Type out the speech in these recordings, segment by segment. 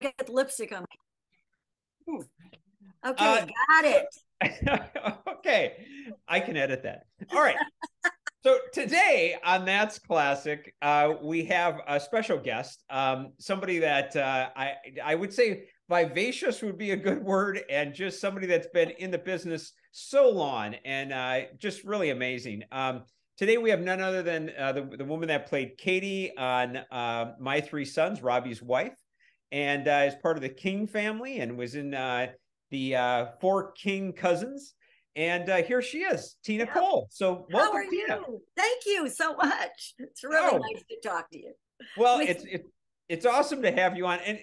get lipstick on my hand. Okay, got it. Okay, I can edit that. All right. So today on That's Classic, we have a special guest, somebody that I would say vivacious would be a good word, and just somebody that's been in the business so long and just really amazing. Today we have none other than the woman that played Katie on My Three Sons, Robbie's wife, and is part of the King family and was in the Four King Cousins. And here she is, Tina Cole. So welcome, Tina. You? Thank you so much. It's really nice to talk to you. Well, it's awesome to have you on. And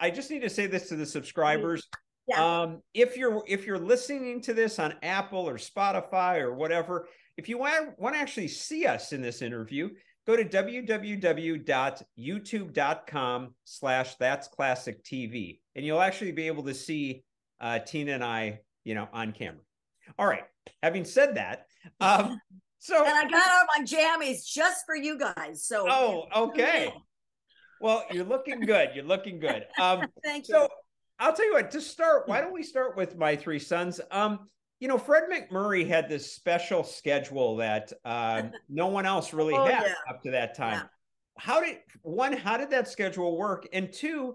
I just need to say this to the subscribers. Yeah. If you're listening to this on Apple or Spotify or whatever, if you want to actually see us in this interview, go to www.youtube.com/thatsclassictv, and you'll actually be able to see Tina and I, on camera. All right. Having said that, and I got out my jammies just for you guys. So okay. Well, you're looking good. You're looking good. Thank you. So I'll tell you what. To start, why don't we start with My Three Sons? Fred MacMurray had this special schedule that no one else really had up to that time. Yeah. How did that schedule work? And two,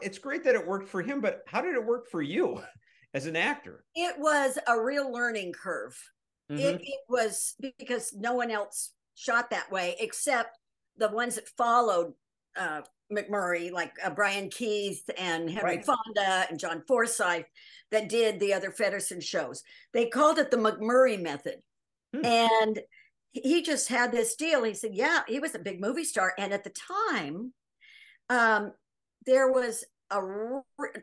it's great that it worked for him, but how did it work for you? As an actor, it was a real learning curve. Mm-hmm. It was because no one else shot that way except the ones that followed MacMurray, like Brian Keith and Henry Fonda and John Forsythe, that did the other Fedderson shows. They called it the MacMurray method. Mm. And he just had this deal. He said, yeah, he was a big movie star. And at the time, there was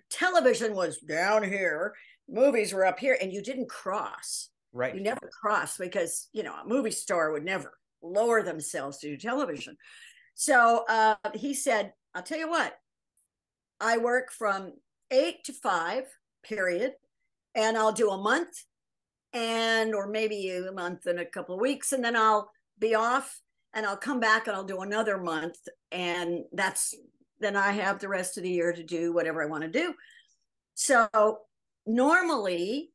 television was down here, movies were up here, and you didn't cross. Right. You never crossed because, a movie star would never lower themselves to do television. So he said, I'll tell you what, I work from 8 to 5, period, and I'll do a month or maybe a month and a couple of weeks, and then I'll be off and I'll come back and I'll do another month, and then I have the rest of the year to do whatever I want to do. So normally,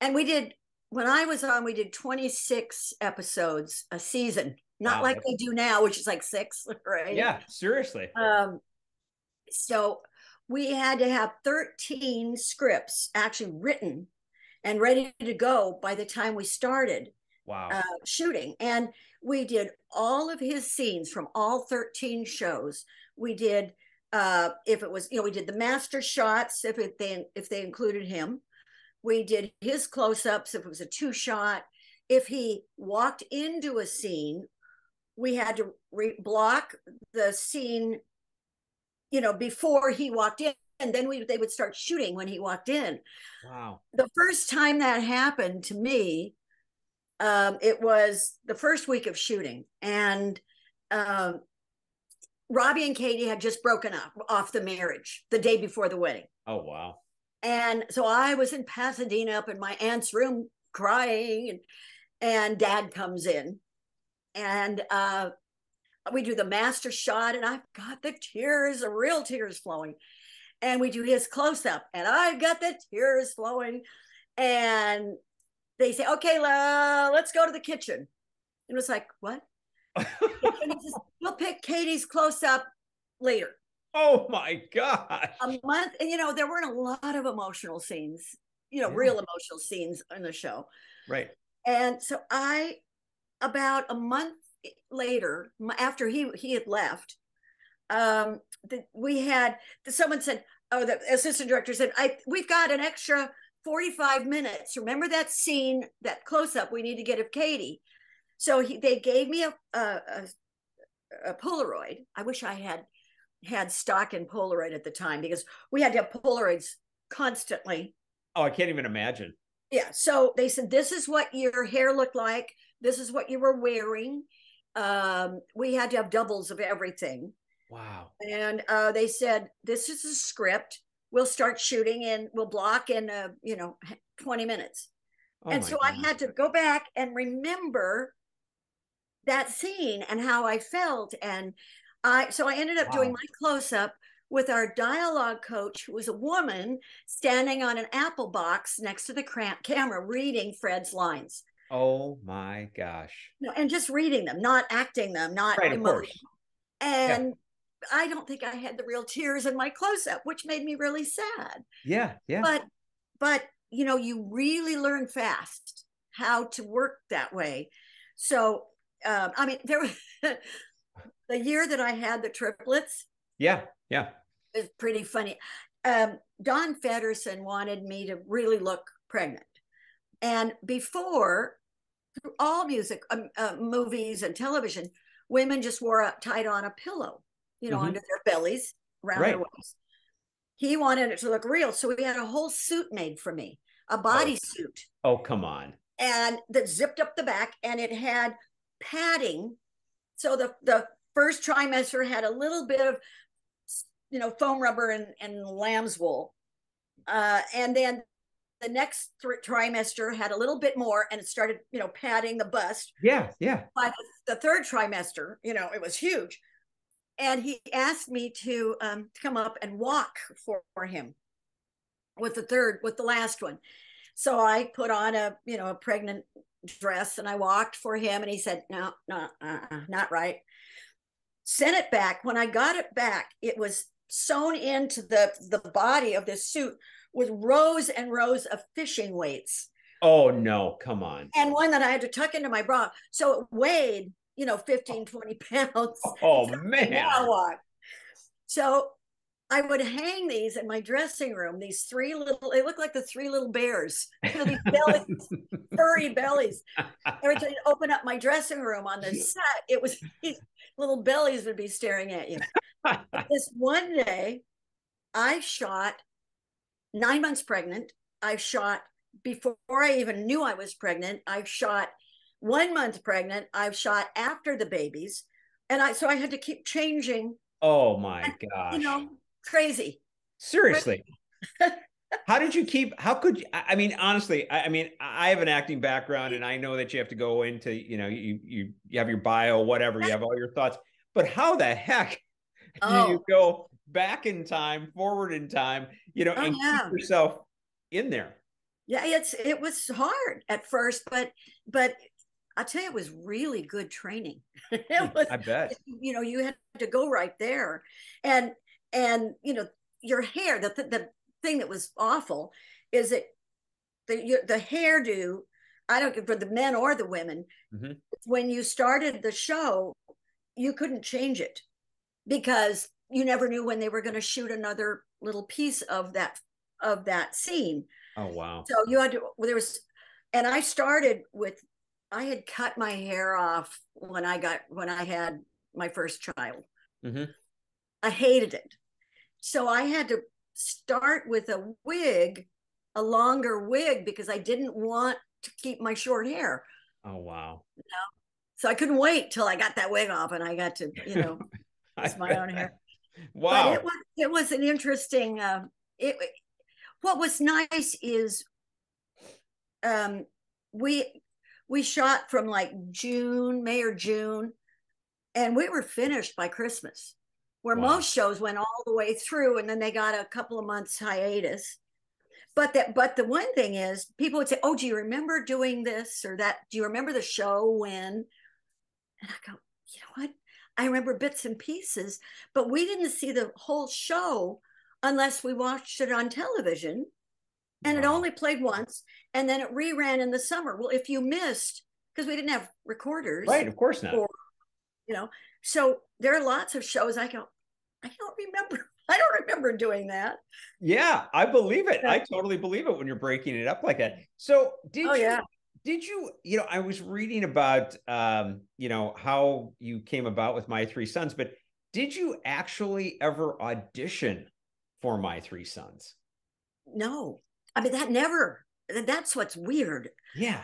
and when I was on, we did 26 episodes a season, not like they do now, which is like 6, right? Yeah, seriously. So we had to have 13 scripts actually written and ready to go by the time we started shooting. And we did all of his scenes from all 13 shows. We did, if it was, we did the master shots, if they included him. We did his close-ups, if it was a 2-shot. If he walked into a scene, we had to block the scene, before he walked in. And then they would start shooting when he walked in. Wow. The first time that happened to me, it was the first week of shooting. And Robbie and Katie had just broken up off the marriage the day before the wedding. Oh, wow. And so I was in Pasadena up in my aunt's room crying, and Dad comes in, and we do the master shot, and I've got the tears, the real tears flowing. And we do his close up, and I've got the tears flowing. And they say, okay, let's go to the kitchen. And it was like, what? We'll pick Katie's close up later. Oh my gosh. A month. And there weren't a lot of emotional scenes, real emotional scenes on the show. Right. And so about a month later, after he had left, someone said, the assistant director said, we've got an extra 45 minutes. Remember that scene, that close up we need to get of Katie. So they gave me a Polaroid. I wish I had stock in Polaroid at the time, because we had to have Polaroids constantly. Oh, I can't even imagine. Yeah. So they said, this is what your hair looked like. This is what you were wearing. We had to have doubles of everything. Wow. And they said, this is a script. We'll start shooting and we'll block in, 20 minutes. Oh, and so goodness. I had to go back and remember that scene and how I felt. And so I ended up doing my close up with our dialogue coach, who was a woman standing on an apple box next to the camera reading Fred's lines. Oh my gosh. No, and just reading them, not acting them, not right, of course. And I don't think I had the real tears in my close-up, which made me really sad. Yeah, yeah. But you know, you really learn fast how to work that way. So, I mean, there was the year that I had the triplets. Yeah, yeah. It was pretty funny. Don Fedderson wanted me to really look pregnant. And before, through all music, movies and television, women just wore tied on a pillow, you know, under their bellies, around their waist. He wanted it to look real. So we had a whole suit made for me, a bodysuit. Oh, come on. And that zipped up the back, and it had padding. So the first trimester had a little bit of, you know, foam rubber and lamb's wool. And then the next trimester had a little bit more, and it started, you know, padding the bust. Yeah, yeah. By the third trimester, you know, it was huge. And he asked me to come up and walk for him with the last one. So I put on a pregnant dress, and I walked for him, and he said, no, not right. Sent it back. When I got it back, it was sewn into the body of this suit with rows and rows of fishing weights. Oh no, come on. And one that I had to tuck into my bra. So it weighed, you know, 15, 20 pounds. Oh man. So I would hang these in my dressing room, these three little, they look like the three little bears, you know, these bellies, furry bellies. Every time you'd open up my dressing room on the set, it was, these little bellies would be staring at you. This one day, I shot 9 months pregnant. I shot before I even knew I was pregnant. I've shot 1 month pregnant. I've shot after the babies. And so I had to keep changing. Oh my gosh. You know, crazy. Seriously. I have an acting background, and I know that you have to go into, you know, you have your bio, whatever, you have all your thoughts, but how the heck do you go back in time, forward in time, you know, and keep yourself in there? Yeah, it was hard at first, but I'll tell you, it was really good training. It was, I bet. You know, you had to go right there, and you know, your hair, the thing that was awful is that the hairdo, I don't care for the men or the women, when you started the show, you couldn't change it because you never knew when they were going to shoot another little piece of that scene. Oh, wow. So you had to, and I started with, I had cut my hair off when I had my first child. I hated it. So I had to start with a longer wig, because I didn't want to keep my short hair. Oh, wow. You know? So I couldn't wait till I got that wig off and I got to, you know, use my own hair. Wow. But it was an interesting, what was nice is we shot from like May or June, and we were finished by Christmas, where most shows went all the way through, and then they got a couple of months hiatus. But the one thing is, people would say, oh, do you remember doing this or that? Do you remember the show when? And I go, you know what? I remember bits and pieces, but we didn't see the whole show unless we watched it on television, and it only played once, and then it reran in the summer. Well, if you missed, because we didn't have recorders. Right, of course not. Or, you know, so there are lots of shows I go, I don't remember doing that. Yeah, I believe it. I totally believe it when you're breaking it up like that. So did you know, I was reading about, you know, how you came about with My Three Sons, but did you actually ever audition for My Three Sons? No, I mean, that's what's weird. Yeah.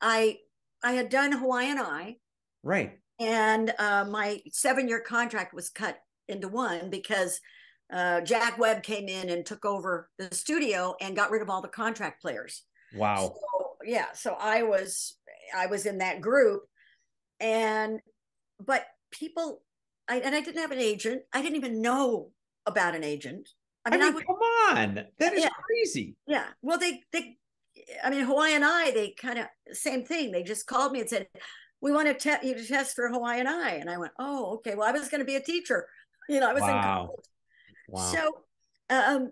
I had done Hawaiian Eye. Right. And my 7-year contract was cut into one because Jack Webb came in and took over the studio and got rid of all the contract players. Wow. So, yeah. So I was in that group, but people, I didn't have an agent. I didn't even know about an agent. I mean, come on, that is crazy. Yeah. Well, I mean, Hawaiian Eye, they kind of, same thing. They just called me and said, we want to you to test for Hawaiian Eye. And I went, oh, okay. Well, I was going to be a teacher. You know, I was in college. Wow. So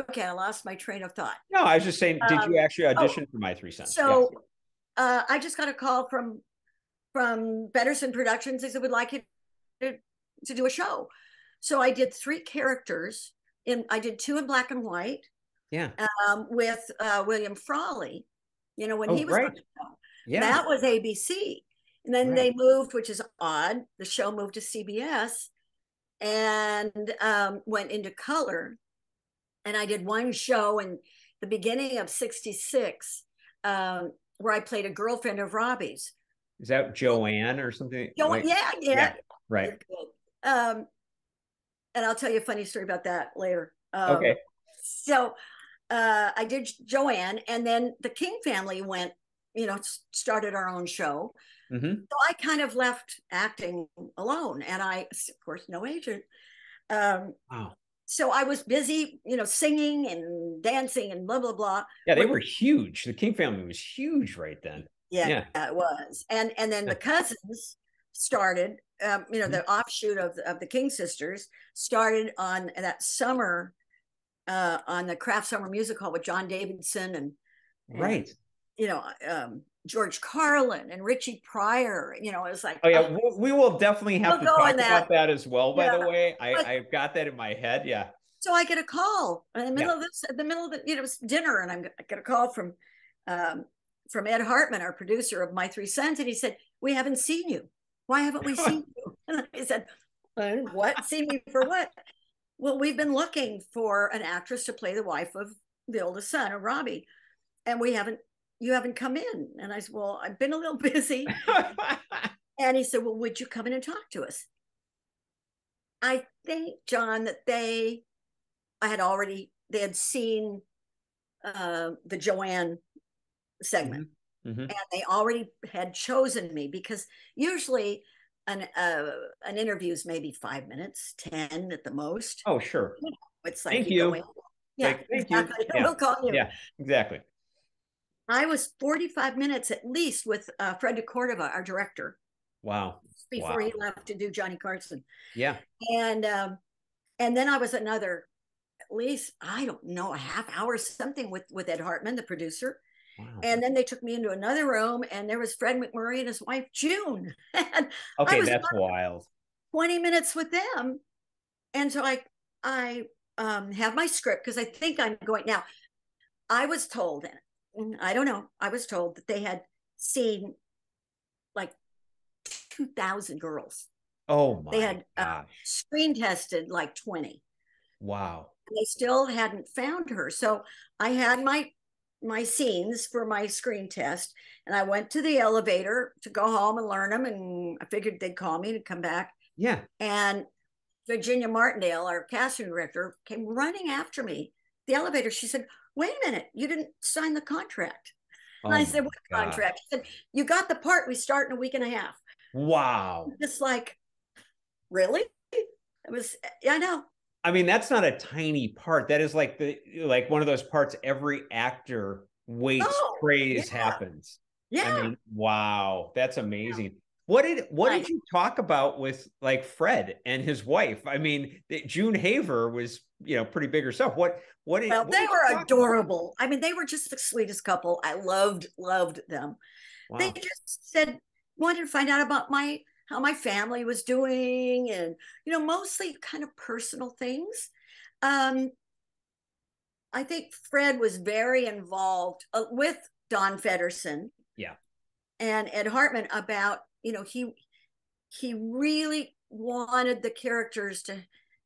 okay, I lost my train of thought. No, I was just saying, did you actually audition for My Three Sons? So yes. I just got a call from Betterson Productions. They said, we'd like you to do a show. So I did three characters. I did two in black and white. Yeah. With William Frawley, you know, when he was on the show. Yeah. That was ABC. And then they moved, which is odd. The show moved to CBS and went into color. And I did one show in the beginning of '66 where I played a girlfriend of Robbie's. Is that Joanne or something? Joanne, yeah. Right. And I'll tell you a funny story about that later. Okay. So I did Joanne, and then the King family went, you know, started our own show. Mm-hmm. So I kind of left acting alone, and I, of course, no agent. Wow. So I was busy, you know, singing and dancing and blah, blah, blah. Yeah, they were huge. The King family was huge right then. Yeah, yeah. It was. And then the cousins started, you know, the offshoot of the King sisters started on that summer on the Craft Summer Music Hall with John Davidson and you know, George Carlin and Richie Pryor, you know, it was like, oh yeah, we will definitely have to talk about that as well. By the way, I've got that in my head. Yeah. So I get a call in the middle of this, in the middle of the, you know, it was dinner, and I get a call from Ed Hartman, our producer of My Three Sons. And he said, we haven't seen you. Why haven't we seen you? And I said, what? Seen me for what? Well, we've been looking for an actress to play the wife of the oldest son of Robbie. And you haven't come in. And I said, well, I've been a little busy. And he said, well, would you come in and talk to us? I think, John, that they had seen the Joanne segment. Mm-hmm. And they already had chosen me, because usually an interview is maybe 5 minutes, 10 at the most. Oh, sure. You know, it's like, thank you. Yeah, like, thank exactly. You. Yeah. We'll call you. Yeah, exactly. I was 45 minutes at least with Fred DeCordova, our director. Wow. Before he left to do Johnny Carson. Yeah. And then I was another, at least, I don't know, a half hour, something with Ed Hartman, the producer. Wow. And then they took me into another room, and there was Fred MacMurray and his wife, June. And okay, that's wild. 20 minutes with them. And so I have my script, because I think I'm going now. I was told, and I don't know, I was told that they had seen like 2,000 girls. Oh, my. They had screen tested like 20. Wow. And they still hadn't found her. So I had my scenes for my screen test, and I went to the elevator to go home and learn them, and I figured they'd call me to come back. Yeah. And Virginia Martindale, our casting director, came running after me the elevator. She said, wait a minute, you didn't sign the contract. And I said, what contract? She said, you got the part, we start in a week and a half. Wow. Just like, really? It was, I know. I mean, that's not a tiny part. That is like one of those parts every actor waits, prays happens. Yeah. I mean, wow, that's amazing. Yeah. What did you talk about with like Fred and his wife? I mean, June Haver was, you know, pretty big herself. They were adorable. About? I mean, they were just the sweetest couple. I loved them. Wow. They just wanted to find out about how my family was doing, and, you know, mostly kind of personal things. I think Fred was very involved with Don Fedderson, and Ed Hartman about, you know, he really wanted the characters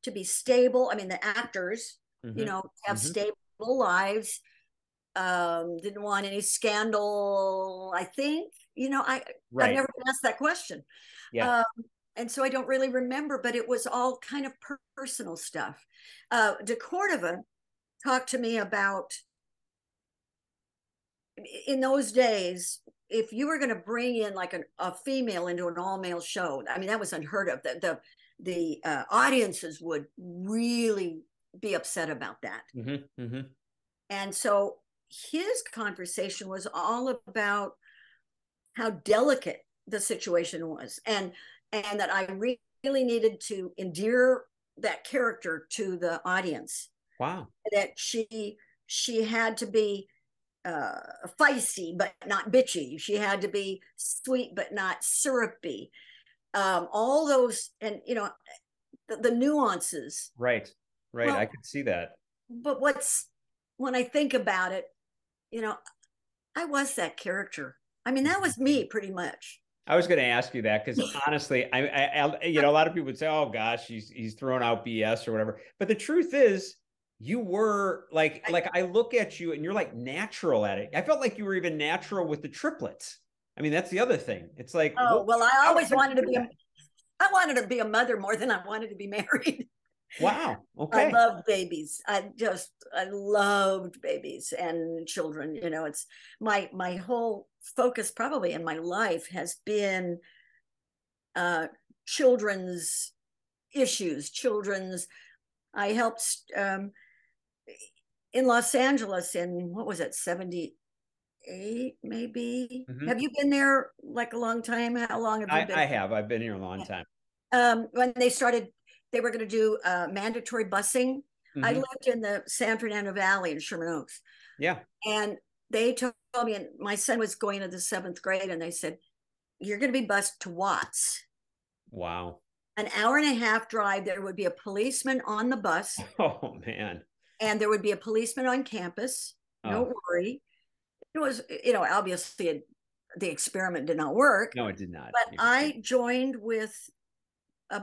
to be stable. I mean, the actors, you know, have stable lives. Didn't want any scandal, I think. You know, I've never been asked that question. Yeah. And so I don't really remember, but it was all kind of personal stuff. DeCordova talked to me about, in those days, if you were going to bring in like a female into an all-male show, I mean, that was unheard of. The the audiences would really be upset about that. Mm-hmm, mm-hmm. And so his conversation was all about how delicate the situation was, and that I really needed to endear that character to the audience. Wow. That she had to be feisty but not bitchy. She had to be sweet but not syrupy. All those, and you know, the nuances. Right. Well, I could see that. But when I think about it, you know, I was that character. I mean, that was me pretty much. I was going to ask you that because honestly, I you know, a lot of people would say, "Oh gosh, he's throwing out BS or whatever." But the truth is, you were like I look at you and you're like natural at it. I felt like you were even natural with the triplets. I mean, that's the other thing. It's like, oh well, I always wanted to be I wanted to be a mother more than I wanted to be married. Wow. Okay. I love babies. I loved babies and children. You know, it's my whole focus probably in my life has been children's issues, children's. I helped in Los Angeles in, what was it, 78 maybe? Mm-hmm. Have you been there like a long time? How long have you been? I have. I've been here a long time. When they started, they were going to do mandatory busing. Mm-hmm. I lived in the San Fernando Valley in Sherman Oaks. Yeah. And they told me, and my son was going to the 7th grade, and they said, "You're going to be bused to Watts." Wow. An hour and a half drive, there would be a policeman on the bus. Oh, man. And there would be a policeman on campus. Don't worry. It was, you know, obviously the experiment did not work. No, it did not. But I joined with a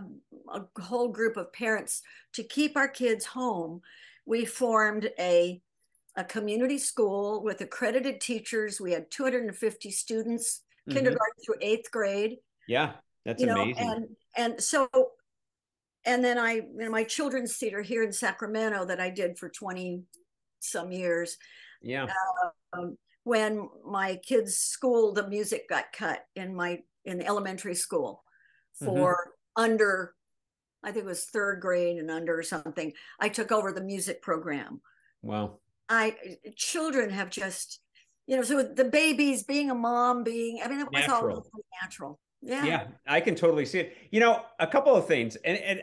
whole group of parents to keep our kids home. We formed a community school with accredited teachers. We had 250 students, mm-hmm. kindergarten through 8th grade. Yeah. That's amazing. And then my children's theater here in Sacramento that I did for 20 some years. Yeah. When my kids' school, the music got cut in the elementary school for mm-hmm. under, I think it was 3rd grade and under or something. I took over the music program. Wow. Children have just, you know, so the babies, being a mom, it was all really natural. Yeah, I can totally see it. You know, a couple of things, and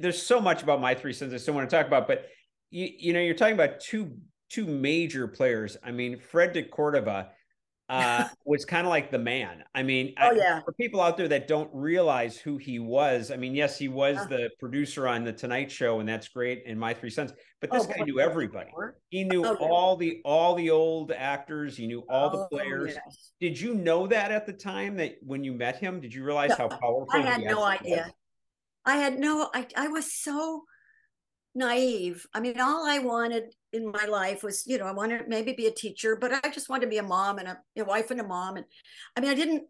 there's so much about My Three Sons I still want to talk about, but you know, you're talking about two major players. I mean, Fred DeCordova was kind of like the man. I mean, for people out there that don't realize who he was, I mean, yes, he was the producer on The Tonight Show, and that's great, and My Three Sons, but this guy knew everybody. He knew all the old actors. He knew all the players. Yes. Did you know that at the time, that when you met him, did you realize how powerful he was? I had no idea. I was so naive. I mean, all I wanted in my life was, you know, I wanted to maybe be a teacher, but I just wanted to be a mom and a wife and a mom. And I mean, I didn't.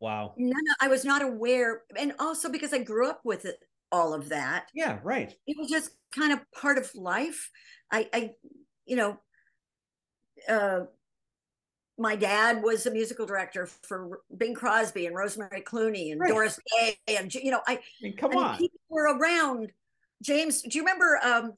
Wow. I was not aware. And also because I grew up with it, all of that. Yeah. Right. It was just kind of part of life. My dad was a musical director for Bing Crosby and Rosemary Clooney and Doris Day. And, you know, people were around. James, do you remember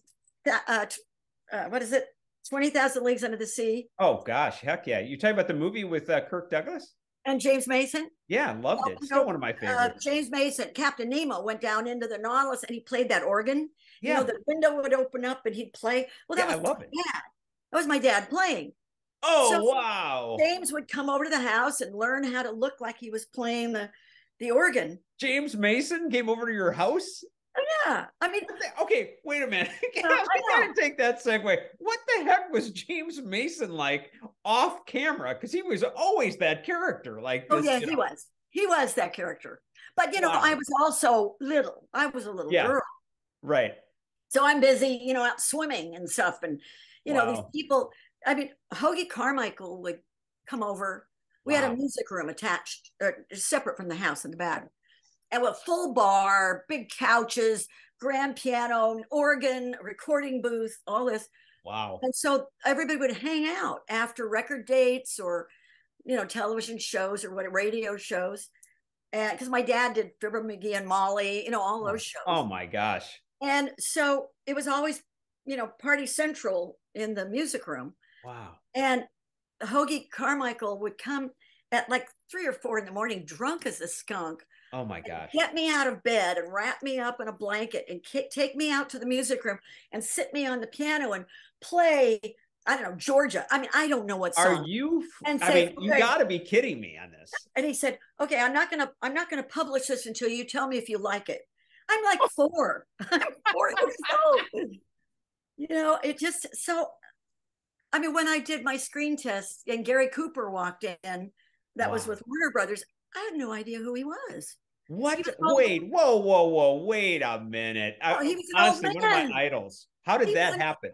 what is it? 20,000 Leagues Under the Sea. Oh gosh, heck yeah! You're talking about the movie with Kirk Douglas and James Mason. Yeah, loved it. Still one of my favorites. James Mason, Captain Nemo, went down into the Nautilus and he played that organ. Yeah, you know, the window would open up and he'd play. Well, that was that was my dad playing. Oh so wow! James would come over to the house and learn how to look like he was playing the organ. James Mason came over to your house. Yeah, I mean, okay, wait a minute. I gotta take that segue. What the heck was James Mason like off camera? Because he was always that character. Like, this, He was that character. But you know, I was also little. I was a little girl. Right. So I'm busy, you know, out swimming and stuff, and you know, these people. I mean, Hoagy Carmichael would come over. We had a music room attached, or separate from the house in the back. And with full bar, big couches, grand piano, an organ, a recording booth, all this. Wow. And so everybody would hang out after record dates or, you know, television shows or radio shows. and because my dad did Fibber McGee and Molly, you know, all those shows. Oh my gosh. And so it was always, you know, party central in the music room. Wow. And Hoagy Carmichael would come at like 3 or 4 in the morning, drunk as a skunk. Oh my gosh. Get me out of bed and wrap me up in a blanket and take me out to the music room and sit me on the piano and play, I don't know, Georgia. I mean, I don't know what song. Are you, and say, I mean, you okay, gotta be kidding me on this. And he said, okay, I'm not gonna publish this until you tell me if you like it. I'm like 4. I'm 4 years old. You know, it just, so, I mean, when I did my screen test and Gary Cooper walked in, that wow. was with Warner Brothers, I had no idea who he was. What? He was whoa, wait a minute. Oh, he was honestly one of my idols. How did that happen?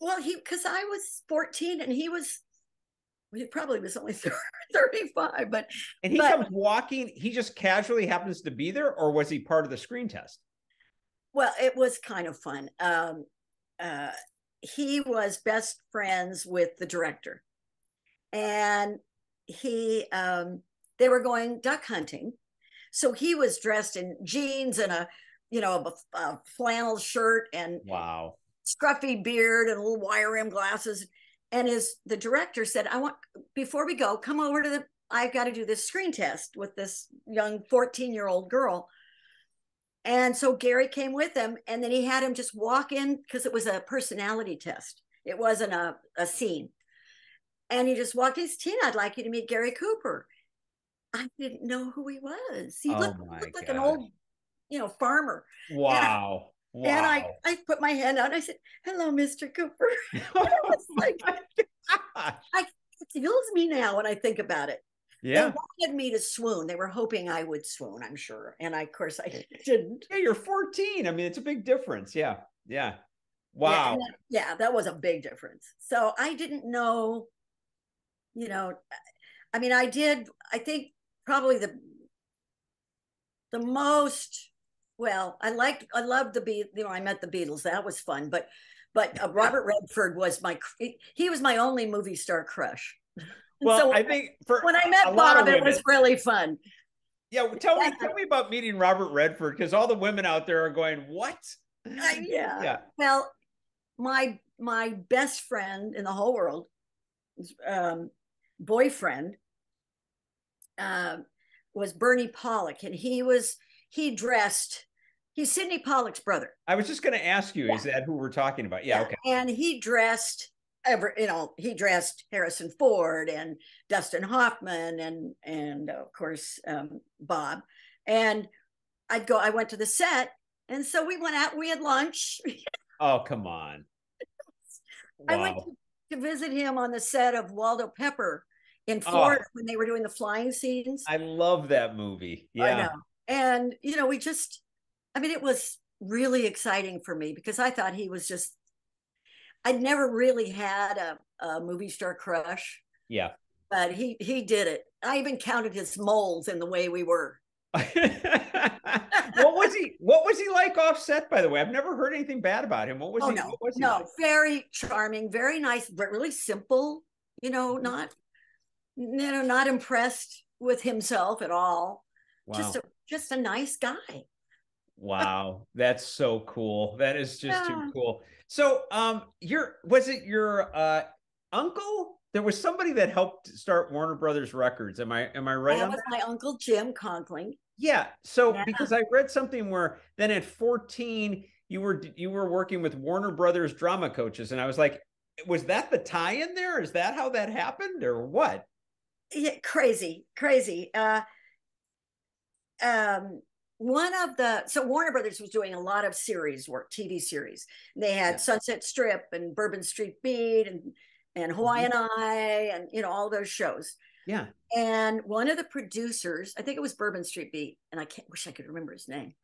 Well, because I was 14 and he probably was only 35, but. And he comes walking, he just casually happens to be there, or was he part of the screen test? Well, it was kind of fun. He was best friends with the director, and he they were going duck hunting, so he was dressed in jeans and a flannel shirt and wow, scruffy beard and little wire rim glasses. And the director said, "I want, before we go, come over to the. I've got to do this screen test with this young 14-year-old girl." And so Gary came with him, and then he had him just walk in because it was a personality test. It wasn't a scene. And he just walked in, he said, "Tina, I'd like you to meet Gary Cooper." I didn't know who he was. He looked like an old, you know, farmer. Wow. And I put my hand out and I said, "Hello, Mr. Cooper." And I was like, it kills me now when I think about it. Yeah. They wanted me to swoon. They were hoping I would swoon, I'm sure. And of course I didn't. Yeah, you're 14. I mean, it's a big difference. Yeah. Yeah. Wow. Yeah, that was a big difference. So I didn't know, you know, I mean, I think probably the most, well, I loved the Beatles, you know, I met the Beatles. That was fun. But Robert Redford was he was my only movie star crush. Well, so I think for when I met Bob, it was really fun. Yeah, tell me about meeting Robert Redford, because all the women out there are going, "What?" Yeah. Well, my best friend in the whole world, boyfriend, was Bernie Pollack, and he dressed. He's Sidney Pollack's brother. I was just going to ask you, yeah. Is that who we're talking about? Yeah. Okay. And he dressed. He dressed Harrison Ford and Dustin Hoffman and of course Bob. And I went to the set, and so we went out. We had lunch. Oh, come on! Wow. I went to visit him on the set of Waldo Pepper in Florida when they were doing the flying scenes. I love that movie. Yeah, I know. And you know, I mean, it was really exciting for me because I thought he was just. I'd never really had a movie star crush. Yeah. But he did it. I even counted his moles in the way we were. What was he like offset, by the way? I've never heard anything bad about him. What was he like? Very charming, very nice, but really simple, you know, not impressed with himself at all. Wow. Just a nice guy. Wow, that's so cool. That is just too cool. So was it your uncle? There was somebody that helped start Warner Brothers Records. Am I right? That was my uncle Jim Conkling. Yeah. So because I read something where then at 14 you were working with Warner Brothers drama coaches, and I was like, was that the tie-in there? Is that how that happened or what? Yeah, crazy. So Warner Brothers was doing a lot of series work, TV series. They had Sunset Strip and Bourbon Street Beat and Hawaiian Eye and, you know, all those shows. Yeah. And one of the producers, I think it was Bourbon Street Beat, and wish I could remember his name,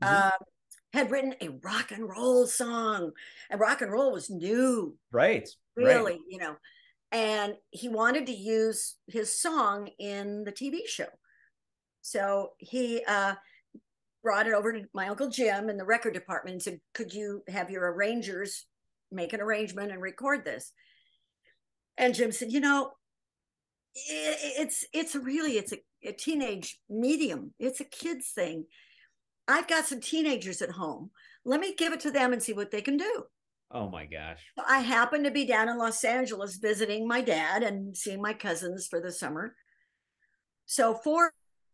had written a rock and roll song. And rock and roll was new. Right. Really, you know. And he wanted to use his song in the TV show. So he... brought it over to my uncle Jim in the record department and said, "Could you have your arrangers make an arrangement and record this?" And Jim said, "You know, it's really a teenage medium. It's a kid's thing. I've got some teenagers at home. Let me give it to them and see what they can do. Oh my gosh. I happened to be down in Los Angeles visiting my dad and seeing my cousins for the summer. So four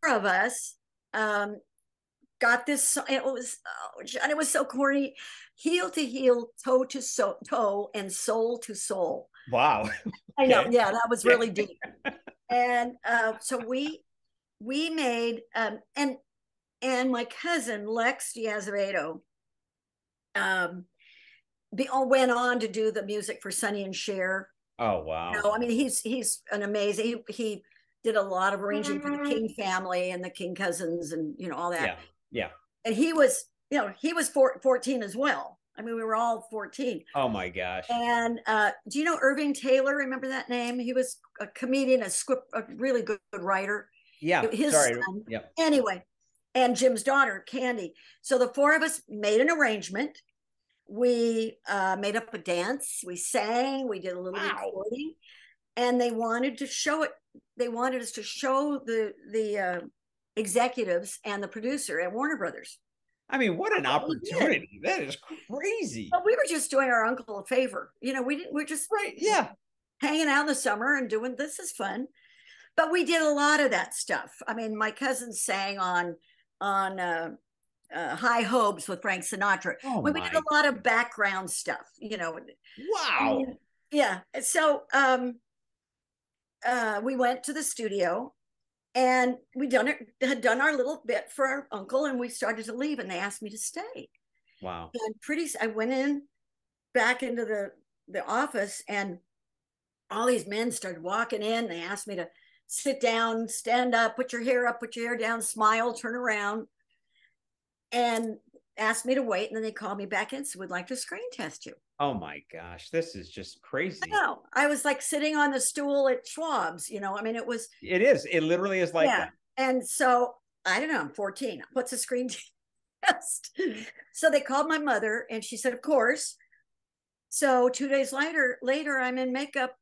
of us got this. It was, oh, John, it was so corny. Heel to heel, toe to toe, and soul to soul. Wow. Okay. I know. Yeah, that was really deep. And so we made, and my cousin, Lex D'Azevedo, went on to do the music for Sonny and Cher. Oh, wow. You know, I mean, he's an amazing, he did a lot of arranging for the King family and the King Cousins and, you know, all that. Yeah, yeah. And he was, you know, he was 14 as well. I mean, we were all 14. Oh, my gosh. And do you know Irving Taylor? Remember that name? He was a comedian, a really good writer. Yeah. His son. Yeah. Anyway, and Jim's daughter, Candy. So the four of us made an arrangement. We made up a dance. We sang. We did a little recording. And they wanted to show it. They wanted us to show the executives and the producer at Warner Brothers. I mean, what an opportunity. That is crazy. But we were just doing our uncle a favor. You know, we're just hanging out in the summer and doing, this is fun. But we did a lot of that stuff. I mean, my cousin sang on High Hopes with Frank Sinatra. Oh, we did a lot of background stuff, you know. Wow. And, yeah. So we went to the studio. And we had done our little bit for our uncle, and we started to leave, and they asked me to stay. Wow. And I went in back into the office, and all these men started walking in. They asked me to sit down, stand up, put your hair down, smile, turn around, and asked me to wait. And then they called me back in, so we'd like to screen test you. Oh my gosh, this is just crazy. I know. I was like sitting on the stool at Schwab's, you know. I mean, it literally is like that. And so I don't know, I'm 14. What's a screen test? So they called my mother and she said, of course. So 2 days later, I'm in makeup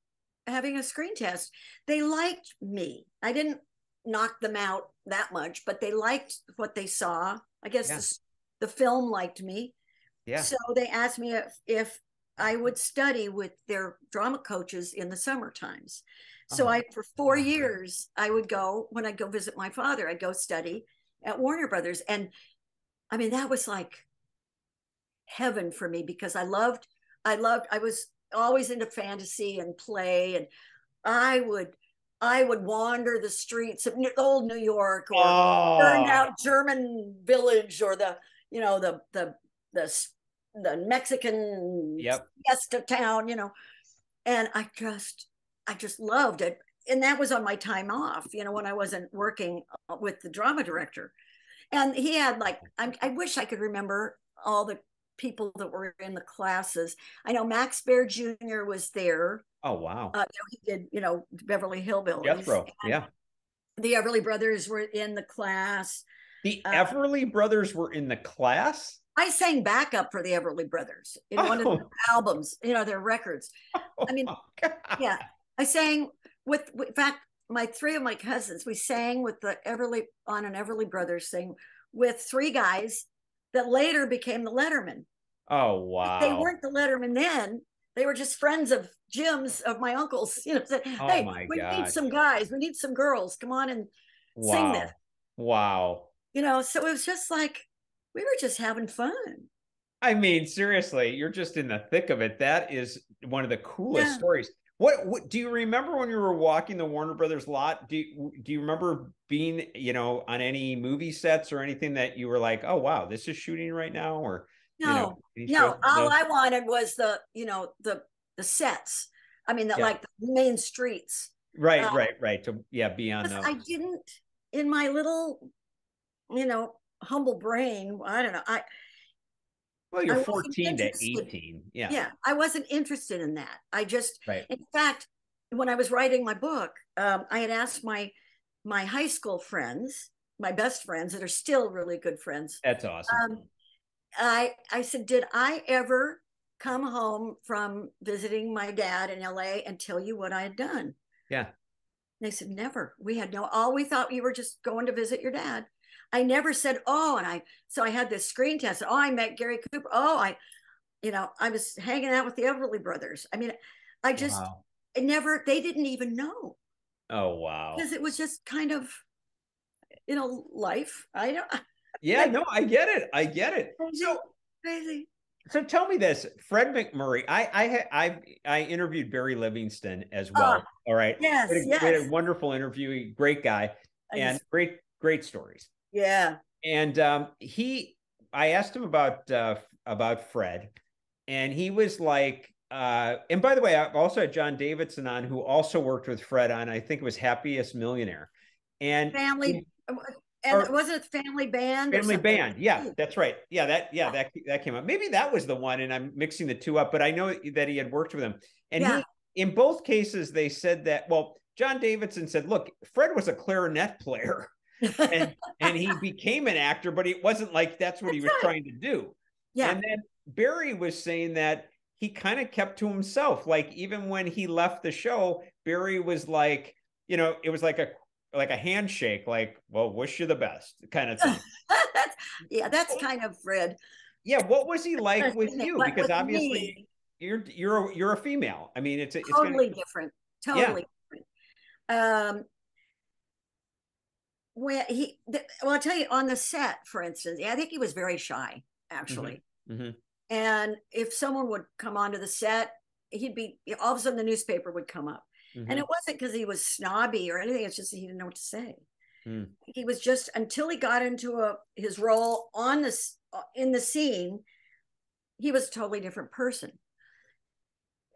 having a screen test. They liked me. I didn't knock them out that much, but they liked what they saw. I guess the film liked me. Yeah. So they asked me if I would study with their drama coaches in the summer times. So for 4 years, I would go, when I'd go visit my father, I'd go study at Warner Brothers. And I mean, that was like heaven for me because I was always into fantasy and play. And I would wander the streets of old New York or burned out German village or the Mexican siesta town, you know, and I just loved it. And that was on my time off, you know, when I wasn't working with the drama director. And he had like, I wish I could remember all the people that were in the classes. I know Max Baer Jr. was there. Oh, wow. He did, you know, Beverly Hillbillies. The Everly Brothers were in the class. The Everly Brothers were in the class? I sang backup for the Everly Brothers in one of their albums, you know, their records. Oh, I mean, I sang in fact, my three of my cousins, we sang with the Everly, on an Everly Brothers thing with three guys that later became the Letterman. Oh, wow. They weren't the Letterman then. They were just friends of Jim's, of my uncle's, you know, said, hey, need some guys, we need some girls, come on and sing this. Wow. You know, so it was just like, we were just having fun. I mean, seriously, you're just in the thick of it. That is one of the coolest stories. What do you remember when you were walking the Warner Brothers lot? Do you remember being, you know, on any movie sets or anything that you were like, oh, wow, this is shooting right now? Or no. All I wanted was the sets. I mean, like the main streets. Right, right. Be on those. I didn't, in my little, you know, humble brain, I don't know. You're 14 to 18. Yeah. Yeah. I wasn't interested in that. I just, in fact, when I was writing my book, I had asked my high school friends, my best friends that are still really good friends. That's awesome. I said, did I ever come home from visiting my dad in LA and tell you what I had done? Yeah. They said, never. We had no, all we thought you were just going to visit your dad. I never said, oh, and so I had this screen test. Oh, I met Gary Cooper. Oh, I was hanging out with the Everly Brothers. I mean, I just, wow. It never, they didn't even know. Oh, wow. Because it was just kind of, you know, life. I don't. Yeah, like, no, I get it. I get it. Crazy, so crazy. So tell me this, Fred MacMurray. I interviewed Barry Livingston as well. All right. Yes, we had a wonderful interview. Great guy and great stories. Yeah. And I asked him about Fred, and he was like, and by the way, I also had John Davidson on, who also worked with Fred on, I think it was Happiest Millionaire, and Family. And wasn't it Family Band? Family Band. Yeah, that's right. Yeah, that came up. Maybe that was the one, and I'm mixing the two up, but I know that he had worked with him. And he, in both cases, they said that, well, John Davidson said, look, Fred was a clarinet player, and he became an actor, but it wasn't like that's what he was trying to do. Yeah. And then Barry was saying that he kind of kept to himself. Like, even when he left the show, Barry was like, you know, it was like a handshake, like, well, wish you the best kind of thing. That's kind of Fred. Yeah. What was he like with you? Because with obviously me, you're a female. I mean, it's totally different. Totally different. Well, I'll tell you, on the set, for instance, I think he was very shy, actually. Mm-hmm. And if someone would come onto the set, he'd be, all of a sudden the newspaper would come up. Mm-hmm. And it wasn't because he was snobby or anything. It's just he didn't know what to say. Mm. He was just, until he got into his role in the scene, he was a totally different person.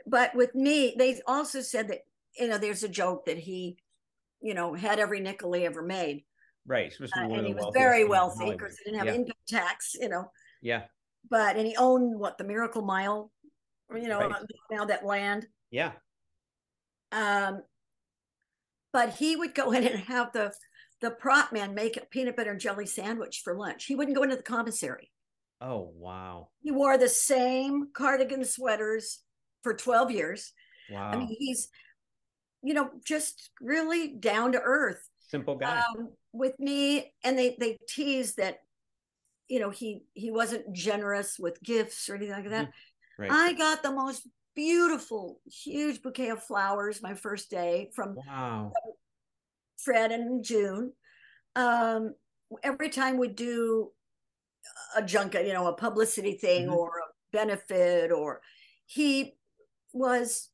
But with me, they also said that, you know, there's a joke that he, you know, had every nickel he ever made. Right. And he was very wealthy because he didn't have income tax, you know. Yeah. But, and he owned, what, the Miracle Mile, you know, now that land. Yeah. But he would go in and have the prop man make a peanut butter and jelly sandwich for lunch. He wouldn't go into the commissary. Oh, wow. He wore the same cardigan sweaters for 12 years. Wow. I mean, he's, you know, just really down to earth. Simple guy. With me, and they teased that, you know, he wasn't generous with gifts or anything like that. Right. I got the most beautiful, huge bouquet of flowers my first day from Fred and June. Every time we do a junket, you know, a publicity thing or a benefit, or he was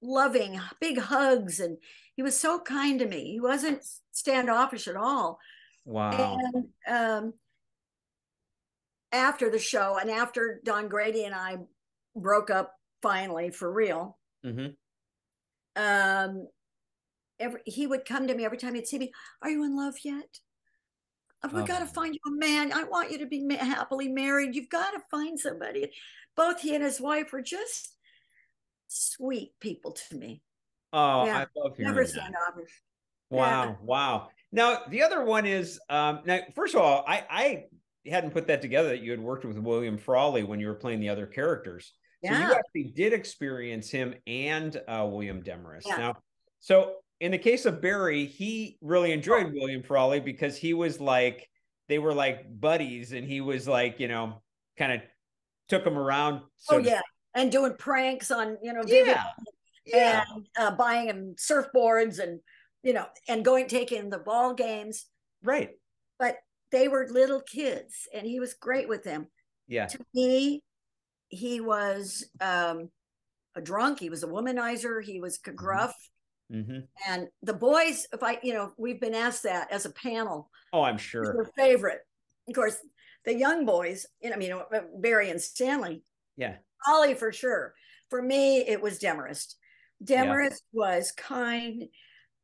loving, big hugs, and he was so kind to me. He wasn't standoffish at all. Wow. And after the show, and after Don Grady and I broke up finally for real, he would come to me every time he'd see me. Are you in love yet? We've got to find you a man. I want you to be happily married. You've got to find somebody. Both he and his wife were just sweet people to me. Oh, yeah. I love hearing never that. Wow, yeah. Wow. Now, the other one is, now, first of all, I hadn't put that together that you had worked with William Frawley when you were playing the other characters. So you actually did experience him and William Demarest. Yeah. Now, so in the case of Barry, he really enjoyed William Frawley because he was like, they were like buddies, and he was like, you know, kind of took him around. So and doing pranks on, you know, and buying him surfboards and, you know, and taking the ball games. Right. But they were little kids, and he was great with them. Yeah. To me, he was a drunk. He was a womanizer. He was gruff. And the boys, if I, you know, we've been asked that as a panel. Oh, I'm sure. Their favorite, of course, the young boys. I mean, Barry and Stanley. Yeah. Ollie for sure. For me, it was Demarest. Demarest was kind.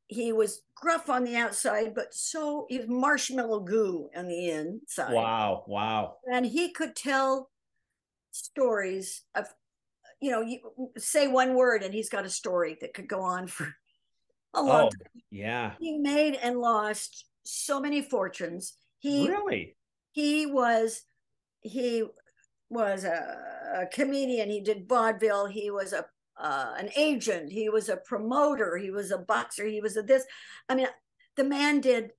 He was gruff on the outside, but so he was marshmallow goo on the inside. Wow! Wow! And he could tell stories of, you know, you say one word and he's got a story that could go on for a long time. Yeah. He made and lost so many fortunes. He was a comedian. He did vaudeville. He was a an agent, he was a promoter, he was a boxer, he was a this. I mean, the man did,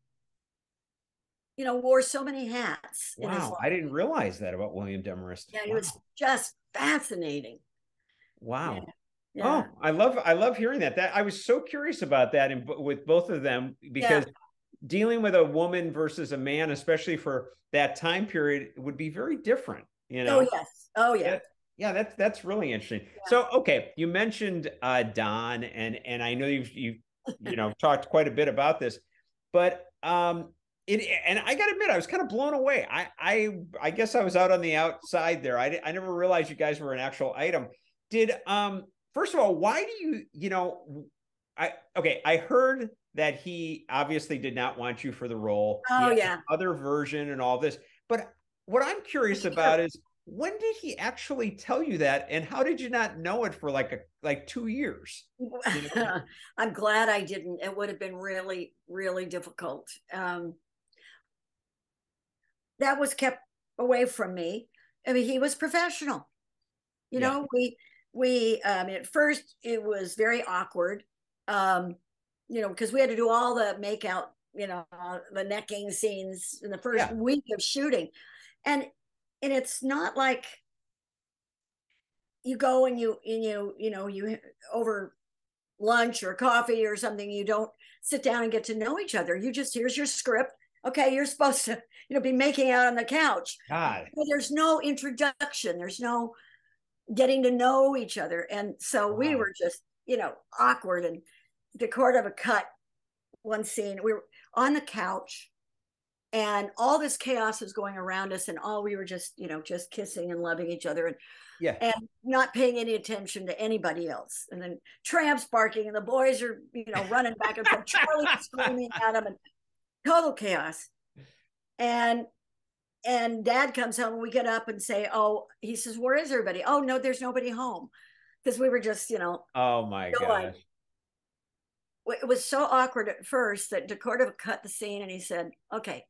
you know, wore so many hats. Wow, I didn't realize that about William Demarest. Yeah, it was just fascinating. Wow. Yeah. Yeah. Oh, I love hearing that. That I was so curious about that, and with both of them, because dealing with a woman versus a man, especially for that time period, would be very different. You know? Oh yes. Oh yeah. Yeah, that's really interesting. Yeah. So okay, you mentioned Don, and I know you've talked quite a bit about this, but I gotta admit, I was kind of blown away. I guess I was out on the outside there. I never realized you guys were an actual item. Did first of all, why do I heard that he obviously did not want you for the role. Oh yeah. Other version and all this. But what I'm curious about is, when did he actually tell you that? And how did you not know it for like 2 years? You know? I'm glad I didn't. It would have been really, really difficult. That was kept away from me. I mean, he was professional. You know, we at first it was very awkward, you know, because we had to do all the makeout, you know, the necking scenes in the first week of shooting. And it's not like you go and you over lunch or coffee or something, you don't sit down and get to know each other. You just, here's your script. Okay, you're supposed to, you know, be making out on the couch. God. So there's no introduction. There's no getting to know each other. And so we were just, you know, awkward. And DeCordova cut one scene. We were on the couch, and all this chaos was going around us, and all we were just, you know, just kissing and loving each other, and not paying any attention to anybody else. And then tramps barking, and the boys are, you know, running back and forth. Charlie screaming at them, and total chaos. And Dad comes home, and we get up and say, "Oh," he says, "Where is everybody?" "Oh no, there's nobody home," because we were just, you know. Oh my gosh. It was so awkward at first that DeCordova cut the scene, and he said, "Okay,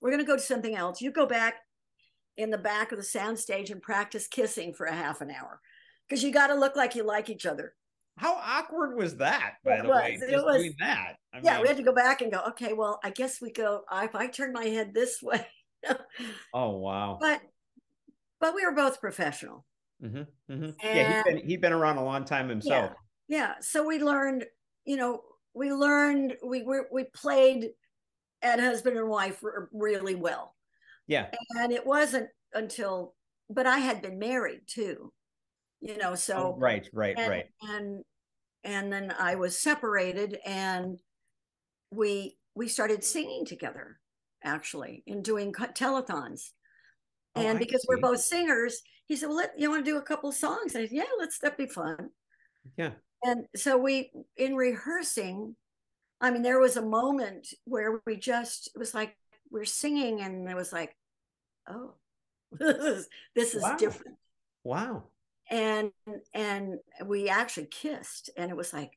we're going to go to something else. You go back in the back of the soundstage and practice kissing for a half an hour, because you got to look like you like each other." How awkward was that? By the way, just doing that. I mean, we had to go back and go, "Okay, well, I guess we go. If I turn my head this way." Oh wow! But we were both professional. Mm-hmm, mm-hmm. Yeah, he'd been around a long time himself. Yeah. So we learned. You know, we played at husband and wife really well. Yeah. And it wasn't until, but I had been married too, you know, so. Oh, right. And then I was separated, and we started singing together, actually, and doing telethons. Oh, and because we're both singers, he said, "Well, you want to do a couple of songs?" And I said, "Yeah, that'd be fun." Yeah. And so in rehearsing, I mean, there was a moment where it was like, we're singing, and it was like, oh, this is different. Wow. And we actually kissed, and it was like,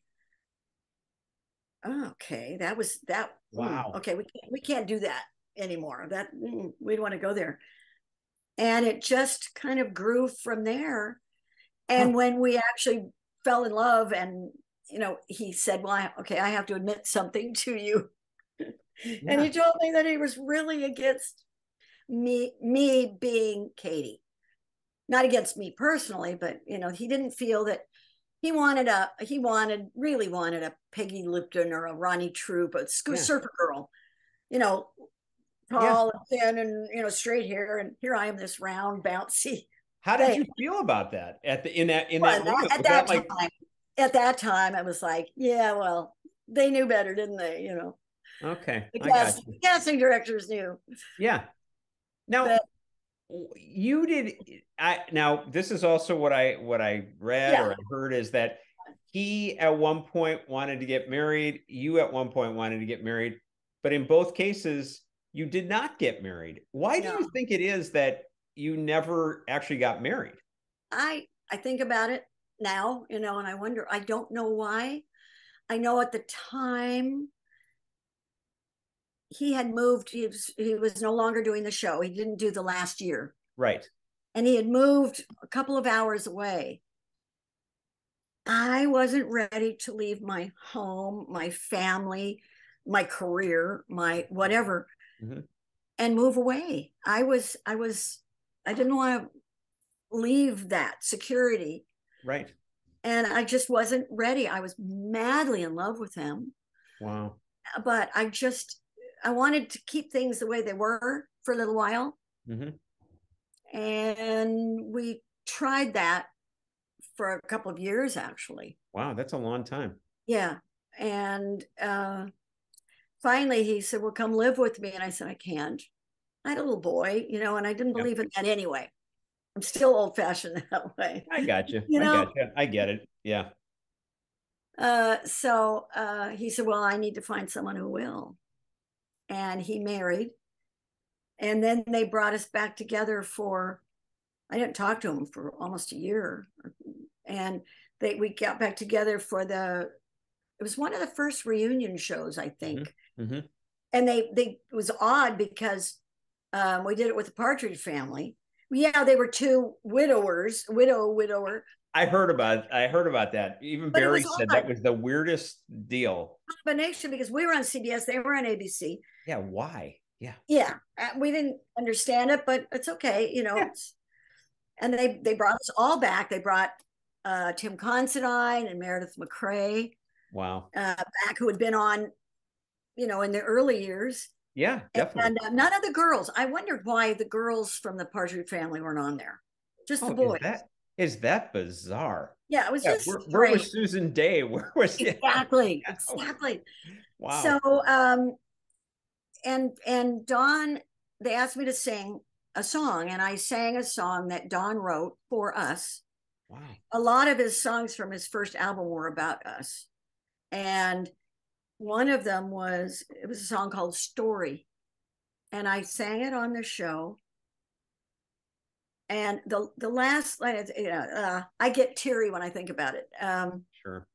oh, okay, that was that. Wow. Okay. We can't do that anymore. We'd want to go there. And it just kind of grew from there. And when we actually fell in love, and you know, he said, "Well, I have to admit something to you." And he told me that he was really against me being Katie, not against me personally, but you know, he didn't feel that he really wanted a Peggy Lipton or a Ronnie Troop, a surfer girl, you know, tall and thin, and you know, straight hair, and here I am, this round, bouncy. How did you feel about that at that time? I was like, yeah, well, they knew better, didn't they? You know. Okay. The casting directors knew. Yeah. Now, now this is also what I read or I heard, is that he at one point wanted to get married, you at one point wanted to get married, but in both cases you did not get married. Why do you think it is that you never actually got married? I think about it now, you know, and I wonder, I don't know why. I know at the time he had moved, he was no longer doing the show. He didn't do the last year. Right. And he had moved a couple of hours away. I wasn't ready to leave my home, my family, my career, my whatever, mm-hmm. and move away. I didn't want to leave that security. Right. And I just wasn't ready. I was madly in love with him. Wow. But I wanted to keep things the way they were for a little while. Mm-hmm. And we tried that for a couple of years, actually. Wow, that's a long time. Yeah. And finally he said, well, come live with me. And I said, I can't. I had a little boy, you know, and I didn't believe in that anyway. I'm still old-fashioned that way. I got you. I get it. Yeah. So he said, well, I need to find someone who will. And he married. And then they brought us back together for, I didn't talk to him for almost a year. And we got back together for it was one of the first reunion shows, I think. Mm-hmm. And it was odd because we did it with the Partridge Family. Yeah, they were two widowers, widower. I heard about that. Even Barry said that was the weirdest deal. Combination, because we were on CBS, they were on ABC. Yeah, why? Yeah. Yeah, we didn't understand it, but it's okay, you know. Yeah. And they brought us all back. They brought Tim Considine and Meredith McCrae. Wow. Back, who had been on, you know, in the early years. Yeah, definitely. And none of the girls. I wondered why the girls from the Partridge Family weren't on there. Just the boys. Is that bizarre? Yeah, it was just. Where was Susan Day? Where was exactly? Yeah. Exactly. Wow. So, and Don, they asked me to sing a song, and I sang a song that Don wrote for us. Wow. A lot of his songs from his first album were about us, and one of them was a song called Story, and I sang it on the show. And the last line is, you know, I get teary when I think about it. Sure.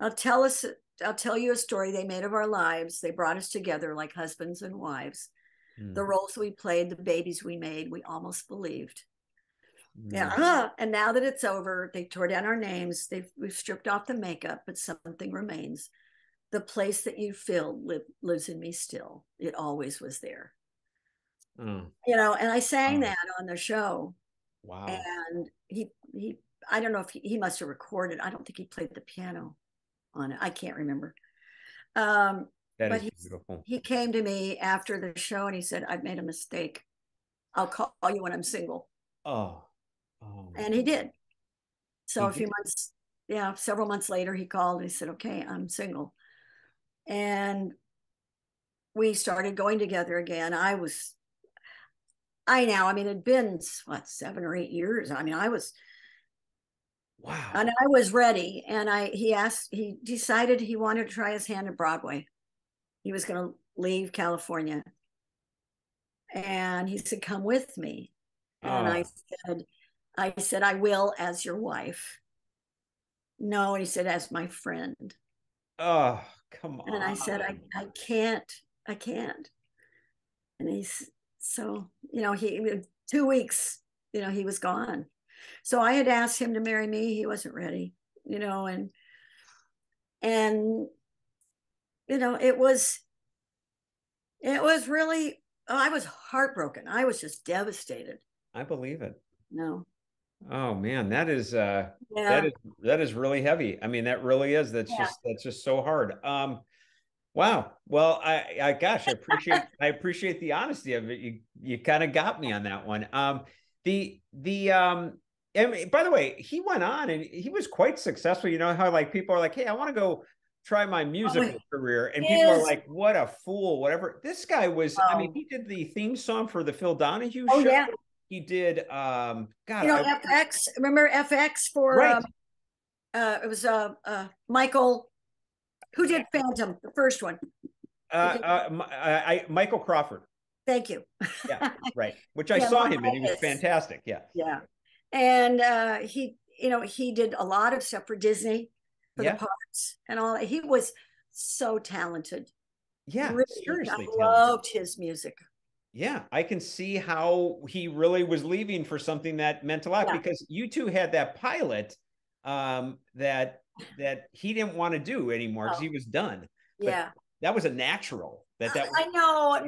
I'll tell you a story they made of our lives. They brought us together like husbands and wives. The roles we played, the babies we made, we almost believed. Yeah. And now that it's over, they tore down our names. We've stripped off the makeup, but something remains. The place that you filled lives in me still. It always was there. Mm. You know, and I sang that on the show. Wow. And he I don't know if he must have recorded. I don't think he played the piano on it. I can't remember. But he came to me after the show and he said, I've made a mistake. I'll call you when I'm single. Oh. And he did. So several months later, he called and he said, okay, I'm single. And we started going together again. It'd been, 7 or 8 years. I mean, I was. Wow. And I was ready. And he decided he wanted to try his hand at Broadway. He was going to leave California. And he said, come with me. And I said, I will, as your wife. No, and he said, as my friend. Oh, come on. And I said, I can't. And in 2 weeks, you know, he was gone. So I had asked him to marry me. He wasn't ready, you know, and, you know, it was really, I was heartbroken. I was just devastated. I believe it. No. Oh man, that is, that is really heavy. I mean, that really is, that's just so hard. Wow. Well, I appreciate, I appreciate the honesty of it. You kind of got me on that one. And by the way, he went on and he was quite successful. You know how like people are like, hey, I want to go try my musical career. And people are like, what a fool, whatever. This guy was, he did the theme song for the Phil Donahue show. Yeah. He did, FX, remember FX for, right. It was Michael, who did Phantom, the first one. Michael Crawford. Thank you. Yeah, right. Which I saw him and he was fantastic. Yeah. Yeah. And he did a lot of stuff for Disney for the parks and all that. He was so talented. Yeah. Really, seriously. I loved his music. Yeah. I can see how he really was leaving for something that meant a lot because you two had that pilot that that he didn't want to do anymore because he was done. But yeah, that was a natural. That was, I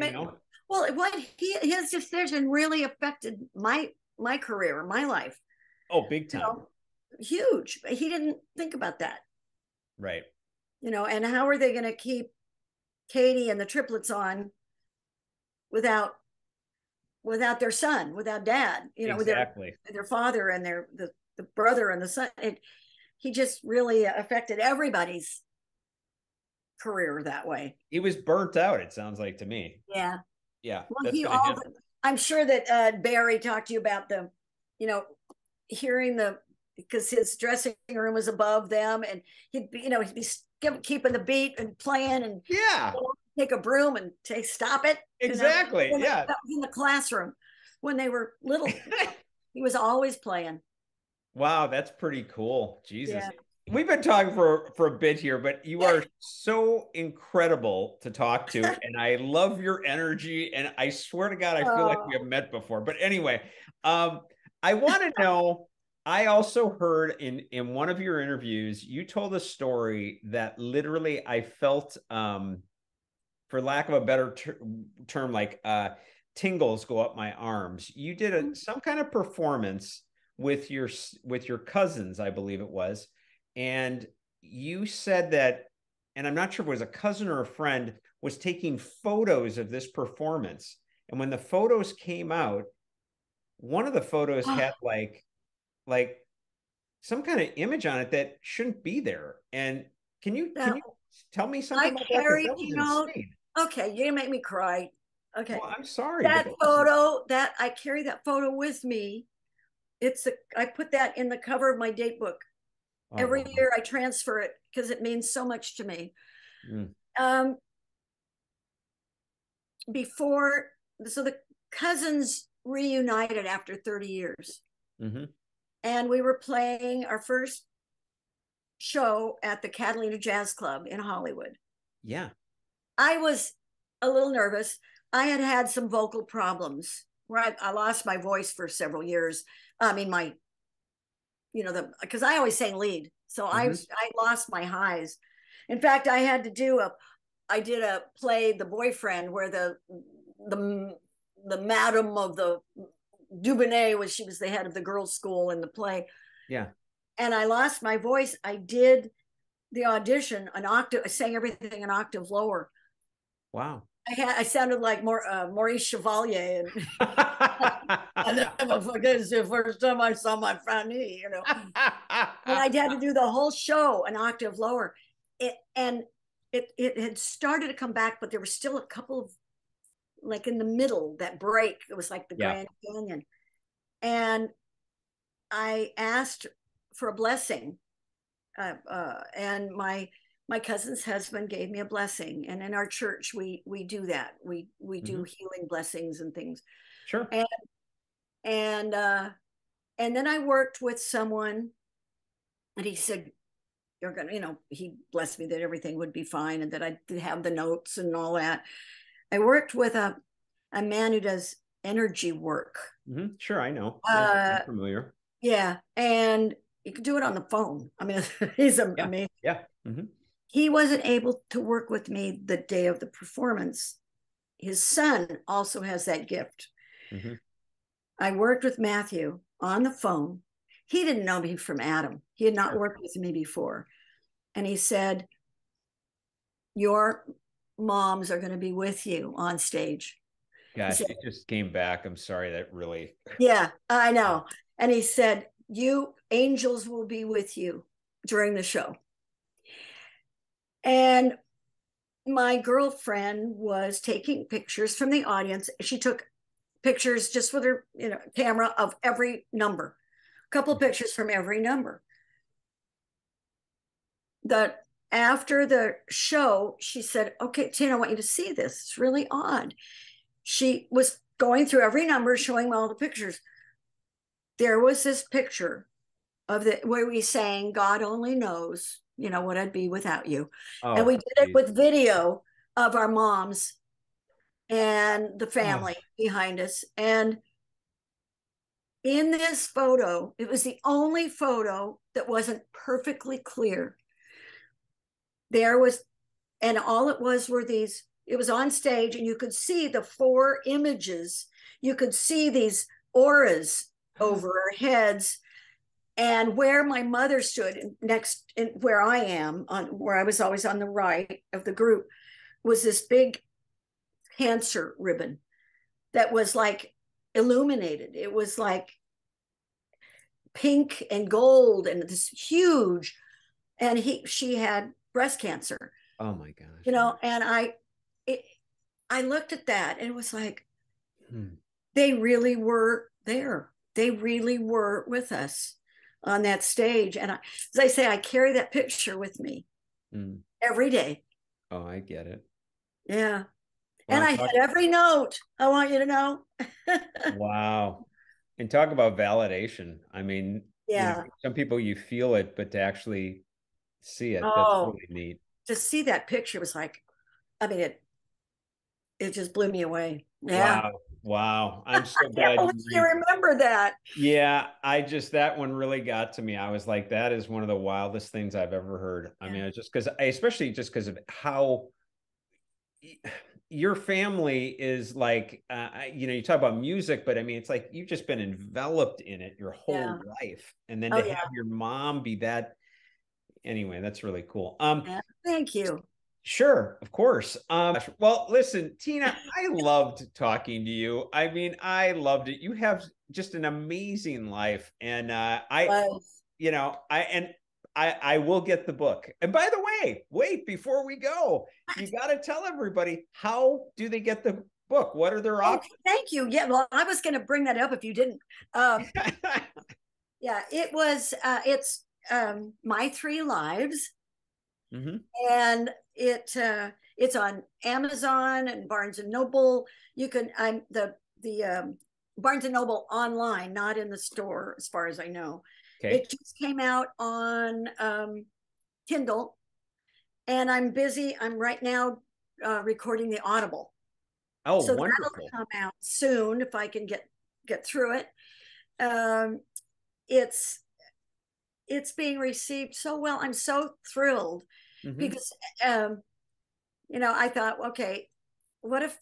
know. Well, his decision really affected my career, my life. Oh, big time. Huge. He didn't think about that. Right. And how are they going to keep Katie and the triplets on without their son, without dad, exactly. With their father and the brother and the son. He just really affected everybody's career that way. He was burnt out, it sounds like to me. Yeah. Yeah. Well, I'm sure that Barry talked to you about the, hearing because his dressing room was above them, and he'd be keeping the beat and playing, and take a broom and stop it. Exactly. That was in the classroom when they were little. He was always playing. Wow, that's pretty cool. Jesus. Yeah. We've been talking for a bit here, but you are so incredible to talk to, and I love your energy, and I swear to God, I feel like we have met before. But anyway, I want to know, I also heard in one of your interviews, you told a story that literally I felt, for lack of a better term, like tingles go up my arms. You did some kind of performance with your cousins, I believe it was. And you said that, and I'm not sure if it was a cousin or a friend, was taking photos of this performance. And when the photos came out, one of the photos had like some kind of image on it that shouldn't be there. And can you tell me something about that? Okay, you didn't make me cry. Okay. Well, I'm sorry. I carry that photo with me. I put that in the cover of my date book. Every year I transfer it because it means so much to me. Mm. So the cousins reunited after 30 years. Mm-hmm. And we were playing our first show at the Catalina Jazz Club in Hollywood. Yeah. I was a little nervous. I had had some vocal problems where I lost my voice for several years. I mean, because I always sang lead. So mm-hmm. I lost my highs. In fact, I had to I did a play, The Boyfriend, where the madam of the Dubonnet she was the head of the girls' school in the play. Yeah. And I lost my voice. I did the audition an octave. I sang everything an octave lower. Wow. I sounded like Maurice Chevalier. I never forget, it's the first time I saw my friend, And I had to do the whole show an octave lower. It had started to come back, but there was still a couple of, like in the middle, that break. It was like the Grand Canyon. And I asked for a blessing. And my cousin's husband gave me a blessing, and in our church we do that. We do healing blessings and things. Sure. And then I worked with someone, and he said, "You're gonna," he blessed me that everything would be fine and that I'd have the notes and all that. I worked with a man who does energy work. Mm-hmm. Sure, I know. I'm familiar. Yeah, and you can do it on the phone. I mean, he's amazing. Yeah. Mm-hmm. He wasn't able to work with me the day of the performance. His son also has that gift. Mm-hmm. I worked with Matthew on the phone. He didn't know me from Adam. He had not worked with me before. And he said, "Your moms are going to be with you on stage." Gosh, it just came back. I'm sorry. That really. Yeah, I know. And he said, "You angels will be with you during the show." And my girlfriend was taking pictures from the audience. She took pictures just with her camera of every number, a couple of pictures from every number. After the show, she said, "Okay, Tina, I want you to see this. It's really odd." She was going through every number, showing all the pictures. There was this picture of where we sang "God Only Knows What I'd Be Without You." And we did it with video of our moms and the family behind us. And In this photo, it was the only photo that wasn't perfectly clear. There was, and all it was were these, it was on stage and you could see the four images. You could see these auras over our heads and where my mother stood next, and where I am, on where I was always on the right of the group, was this big cancer ribbon that was like illuminated. It was like pink and gold and this huge, and she had breast cancer. Oh my gosh. You know, and I looked at that and it was like, they really were there. They really were with us on that stage. And I, as I say, I carry that picture with me every day. Oh, I get it. Yeah. Well, and I had every note, I want you to know. Wow. And talk about validation. I mean, yeah, you know, some people you feel it, but to actually see it, that's really neat. To see that picture was like, I mean, it just blew me away. Yeah. Wow. Wow. I'm so glad you remember that. Yeah. I just, that one really got to me. I was like, that is one of the wildest things I've ever heard. Yeah. I mean, it's just because especially just because of how your family is like, you know, you talk about music, but I mean, it's like, you've just been enveloped in it your whole life. And then to have your mom be that, anyway, that's really cool. Thank you. Sure, of course. Well, listen, Tina, I loved talking to you. I mean, I loved it. You have just an amazing life, and you know, I will get the book. And by the way, wait, before we go, you got to tell everybody, how do they get the book? What are their options? Thank you. Yeah, well, I was going to bring that up if you didn't. Yeah, it was. It's My Three Lives. And it's on Amazon and Barnes and Noble. You can, the Barnes and Noble online, not in the store, as far as I know. Okay. It just came out on Kindle, and I'm busy. I'm right now recording the Audible. Oh, so wonderful! That'll come out soon if I can get through it. It's being received so well. I'm so thrilled. Because, you know, I thought, okay, what if,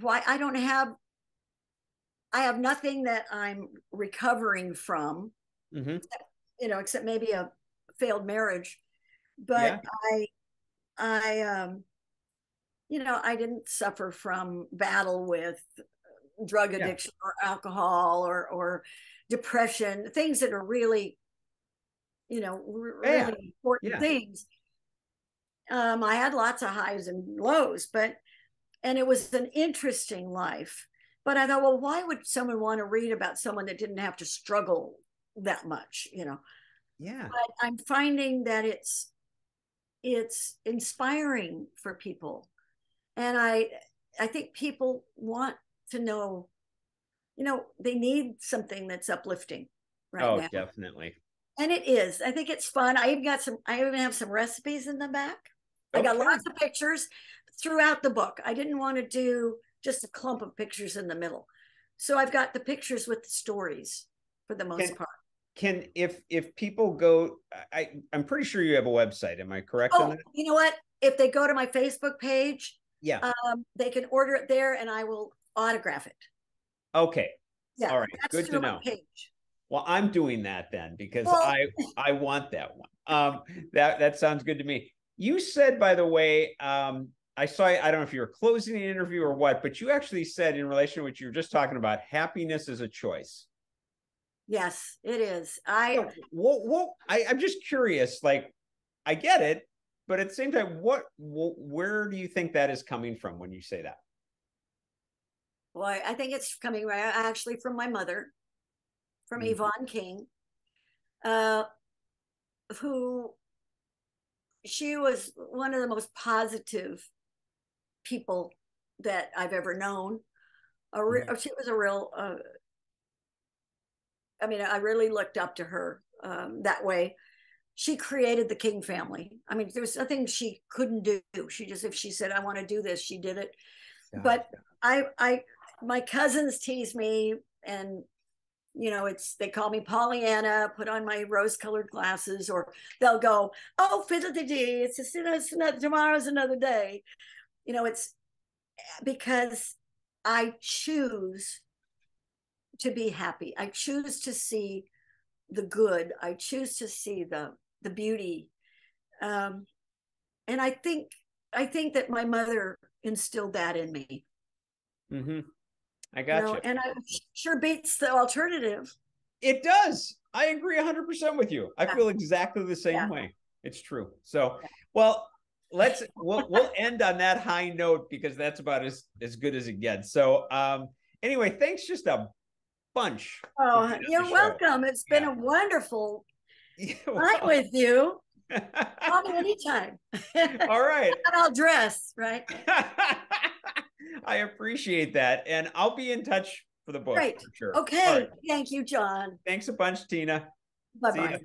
why I have nothing that I'm recovering from, except, you know, except maybe a failed marriage, but I you know, I didn't suffer from battle with drug addiction or alcohol or depression, things that are really, you know, really important things. I had lots of highs and lows, and it was an interesting life. But I thought, well, why would someone want to read about someone that didn't have to struggle that much, you know? Yeah. But I'm finding that it's inspiring for people. And I think people want to know, you know, they need something that's uplifting right now. Oh, definitely. And it is. I think it's fun. I even have some recipes in the back. Okay. I got lots of pictures throughout the book. I didn't want to do just a clump of pictures in the middle. So I've got the pictures with the stories for the most part. Can, if people go, I'm pretty sure you have a website. Am I correct on that? You know what? If they go to my Facebook page, they can order it there and I will autograph it. Okay. Yeah. All right. Good to know. Page. Well, I'm doing that then, because I want that one. That sounds good to me. You said, by the way, I don't know if you were closing the interview or what, but you actually said in relation to what you were just talking about, happiness is a choice. Yes, it is. I'm just curious, like, I get it, but at the same time, where do you think that is coming from when you say that? Well, I think it's coming actually from my mother. From Yvonne King, who, she was one of the most positive people that I've ever known. She was a real, I mean, I really looked up to her that way. She created the King family. I mean, there was nothing she couldn't do. She just, if she said, I want to do this, she did it. Gotcha. But my cousins teased me and you know, it's, they call me Pollyanna, put on my rose-colored glasses, or they'll go, oh, fiddle-de-dee, it's just, you know, it's another, tomorrow's another day. You know, it's because I choose to be happy. I choose to see the good. I choose to see the beauty. And I think that my mother instilled that in me. Mm-hmm. I got you. And I sure beats the alternative. It does. I agree 100% with you. I feel exactly the same way. It's true. So, well, let's we'll end on that high note, because that's about as good as it gets. So, anyway, thanks just a bunch. Oh, you're welcome. It's been a wonderful night with you. Call me anytime. All right. And I'll dress, right? I appreciate that. And I'll be in touch for the book. Great. For sure. Okay. Right. Thank you, John. Thanks a bunch, Tina. Bye-bye.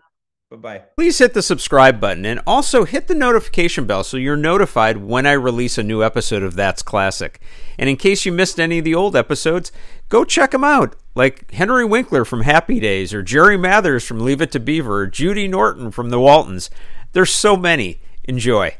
Bye-bye. Please hit the subscribe button and also hit the notification bell so you're notified when I release a new episode of That's Classic. And in case you missed any of the old episodes, go check them out, like Henry Winkler from Happy Days, or Jerry Mathers from Leave It to Beaver, or Judy Norton from The Waltons. There's so many. Enjoy.